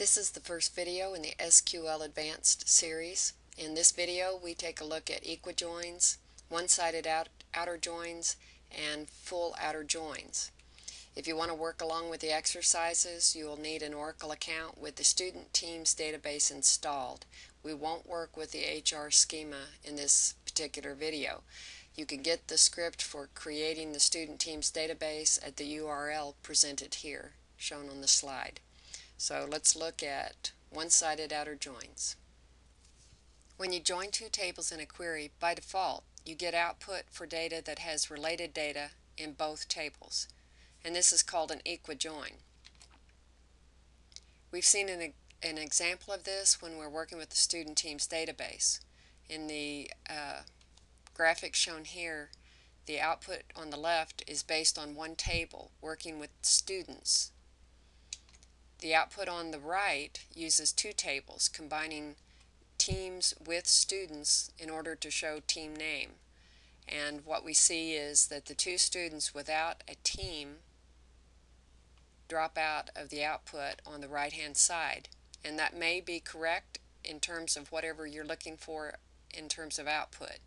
This is the first video in the SQL Advanced series. In this video we take a look at equijoins, one-sided outer joins, and full outer joins. If you want to work along with the exercises, you will need an Oracle account with the Student Teams Database installed. We won't work with the HR schema in this particular video. You can get the script for creating the Student Teams Database at the URL presented here, shown on the slide. So let's look at one-sided outer joins. When you join two tables in a query, by default, you get output for data that has related data in both tables, and this is called an equijoin. We've seen an example of this when we're working with the Student Teams Database. In the graphic shown here, the output on the left is based on one table working with students. The output on the right uses two tables combining teams with students in order to show team name. And what we see is that the two students without a team drop out of the output on the right hand side, and that may be correct in terms of whatever you're looking for in terms of output.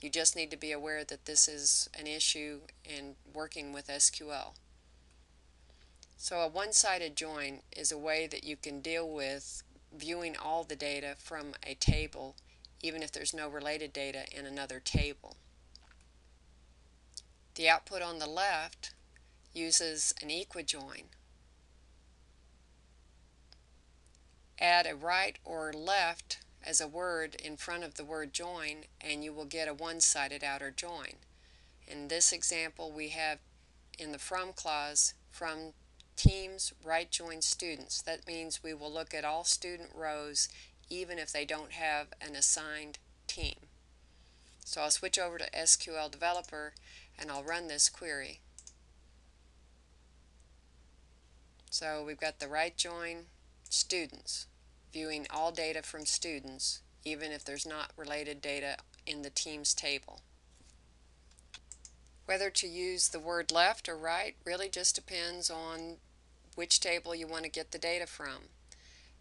You just need to be aware that this is an issue in working with SQL. So a one-sided join is a way that you can deal with viewing all the data from a table, even if there's no related data in another table. The output on the left uses an equijoin. Add a right or left as a word in front of the word join and you will get a one-sided outer join. In this example we have in the from clause, from teams right join students. That means we will look at all student rows even if they don't have an assigned team. So I'll switch over to SQL Developer and I'll run this query. So we've got the right join students, viewing all data from students even if there's not related data in the teams table. Whether to use the word left or right really just depends on which table you want to get the data from.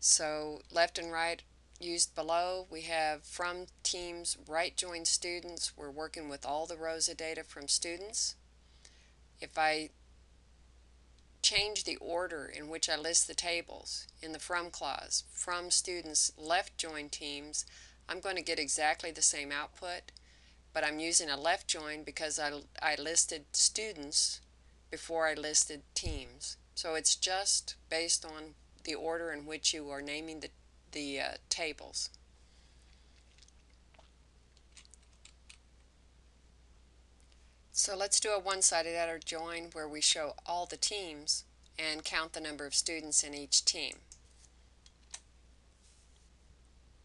So left and right used below, we have from teams right join students. We're working with all the rows of data from students. If I change the order in which I list the tables in the from clause, from students left join teams, I'm going to get exactly the same output, but I'm using a left join because I listed students before I listed teams. So it's just based on the order in which you are naming the tables. So let's do a one-sided outer join where we show all the teams and count the number of students in each team.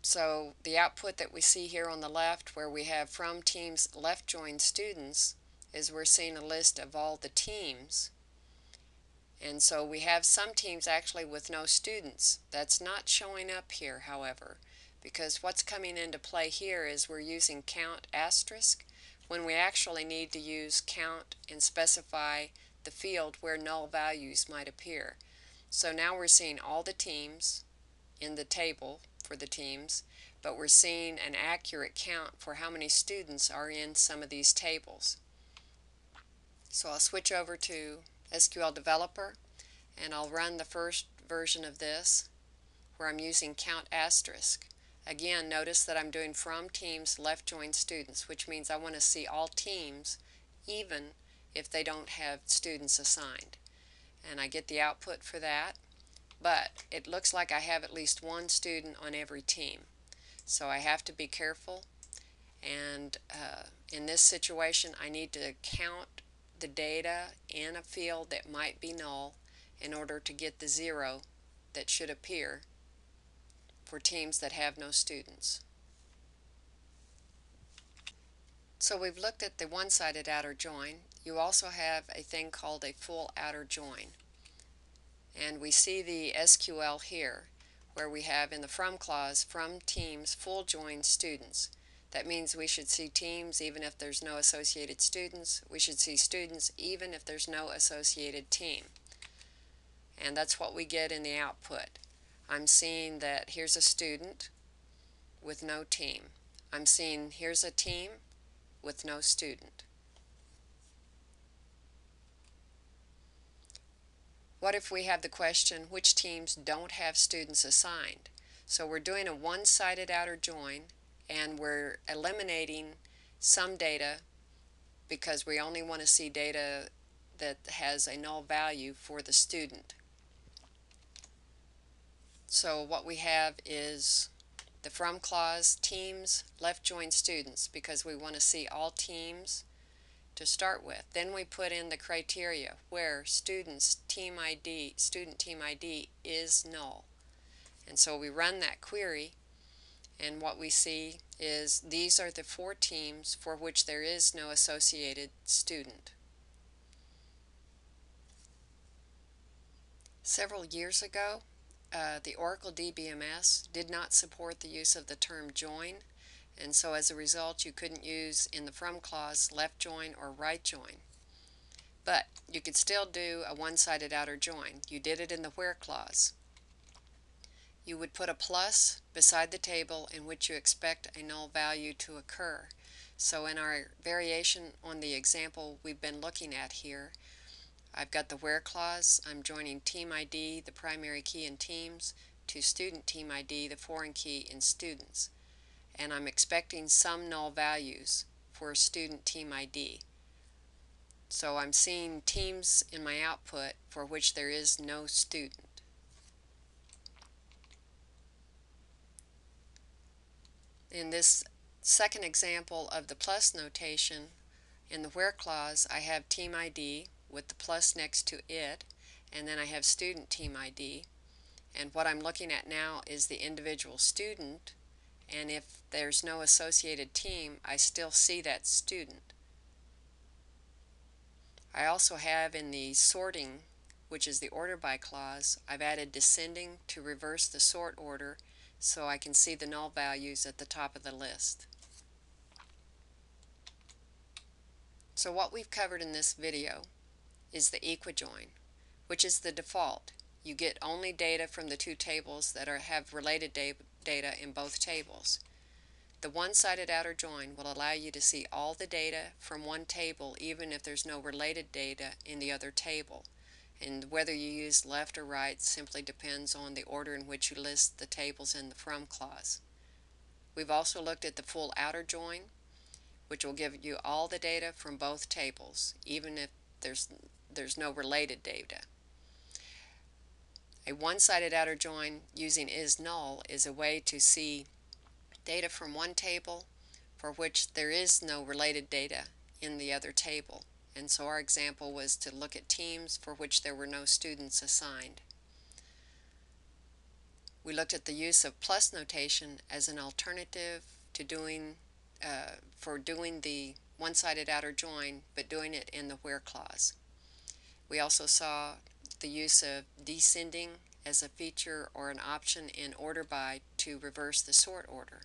So the output that we see here on the left where we have from teams left join students is we're seeing a list of all the teams. And so we have some teams actually with no students. That's not showing up here, however, because what's coming into play here is we're using count asterisk when we actually need to use count and specify the field where null values might appear. So now we're seeing all the teams in the table for the teams, but we're seeing an accurate count for how many students are in some of these tables. So I'll switch over to SQL Developer and I'll run the first version of this where I'm using count asterisk. Again, notice that I'm doing from teams left join students, which means I want to see all teams even if they don't have students assigned. And I get the output for that, but it looks like I have at least one student on every team. So I have to be careful, and in this situation I need to count the data in a field that might be null in order to get the zero that should appear for teams that have no students. So we've looked at the one-sided outer join. You also have a thing called a full outer join. And we see the SQL here where we have in the from clause from teams full join students. That means we should see teams even if there's no associated students. We should see students even if there's no associated team. And that's what we get in the output. I'm seeing that here's a student with no team. I'm seeing here's a team with no student. What if we have the question, which teams don't have students assigned? So we're doing a one-sided outer join, and we're eliminating some data because we only want to see data that has a null value for the student. So what we have is the from clause, teams, left join students, because we want to see all teams to start with. Then we put in the criteria where students team ID, student team ID is null. And so we run that query, and what we see is these are the 4 teams for which there is no associated student. Several years ago, the Oracle DBMS did not support the use of the term join, and so as a result you couldn't use in the from clause left join or right join. But you could still do a one-sided outer join. You did it in the where clause. You would put a plus beside the table in which you expect a null value to occur. So in our variation on the example we've been looking at here, I've got the where clause. I'm joining team ID, the primary key in teams, to student team ID, the foreign key in students. And I'm expecting some null values for student team ID. So I'm seeing teams in my output for which there is no student. In this second example of the plus notation, in the where clause, I have team ID with the plus next to it, and then I have student team ID. And what I'm looking at now is the individual student, and if there's no associated team, I still see that student. I also have in the sorting, which is the order by clause, I've added descending to reverse the sort order so I can see the null values at the top of the list. So what we've covered in this video is the equijoin, which is the default. You get only data from the 2 tables that have related data in both tables. The one-sided outer join will allow you to see all the data from one table even if there's no related data in the other table. And whether you use left or right simply depends on the order in which you list the tables in the from clause. We've also looked at the full outer join, which will give you all the data from both tables even if there's no related data. A one-sided outer join using is null is a way to see data from one table for which there is no related data in the other table. And so our example was to look at teams for which there were no students assigned. We looked at the use of plus notation as an alternative to doing the one-sided outer join, but doing it in the where clause. We also saw the use of descending as a feature or an option in order by to reverse the sort order.